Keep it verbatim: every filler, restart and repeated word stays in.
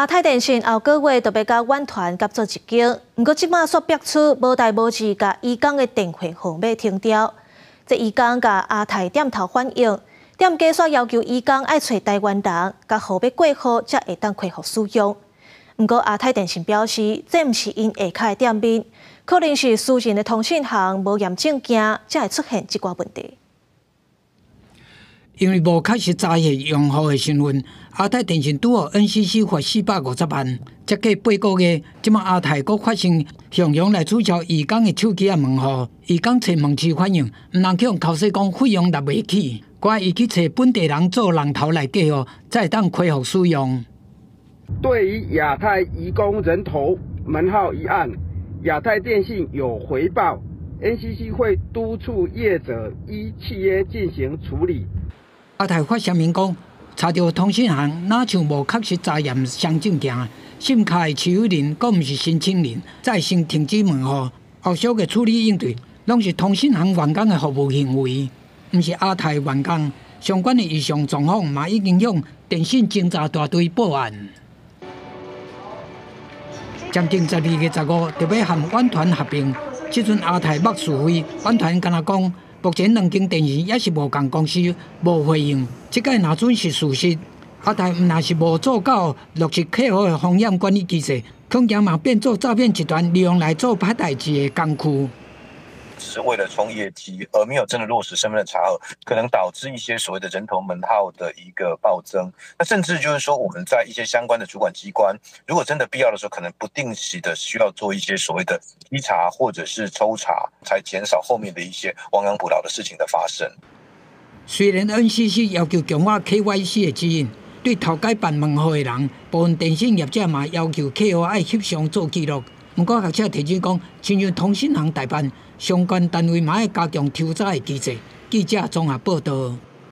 亚太电信后个月就要甲远传合作一间，毋过即卖煞逼出无代无志，甲伊工的电费号码停掉。即伊工甲亚太点头反映，店家煞要求伊工爱找台湾人，甲号码过户才会当恢复使用。毋过亚太电信表示，这毋是因下骹的店面，可能是私人的通讯行无验证件，才会出现即寡问题。 因为无确实查核用户的身份，亚太电信拄予 N C C 罚四百五十万，才过八个月。即马亚太阁发生常常来取消义工的手机啊门号，义工找门市反映，毋通去用口说讲费用拿袂起，怪伊去找本地人做人头来计哦，才当恢复使用。对于亚太移工人头门号一案，亚太电信有回报 ，N C C 会督促业者依契约进行处理。 亚太发声明讲，查到通讯行哪像无确实查验双证件，信卡的持有人阁毋是申请人，再先停止门户，后续嘅处理应对，拢是通讯行员工嘅服务行为，毋是亚太员工相关嘅异常状况，嘛已经向电信侦查大队报案。将近十二月十五，就要和远传合并，即阵亚太目是非，远传敢若讲。 目前两间电信也是无共公司，无回应。即个若准是事实，阿台毋若是无做到落实客户的风险管理机制，恐惊嘛变做诈骗集团利用来做歹代志的工具。只是为了冲业绩，而没有真的落实身份的查核，可能导致一些所谓的人头门号的一个暴增。那甚至就是说，我们在一些相关的主管机关，如果真的必要的时候，可能不定期的需要做一些所谓的稽查或者是抽查，才减少后面的一些亡羊补牢的事情的发生。虽然 N C C 要求强化 K Y C 的指引，对头家办门号的人，部分电信业者嘛要求客户爱翕相做记录。 不过学者提醒讲，亲像通信行代办，相关单位嘛要加强抽查的机制。记者综合报道。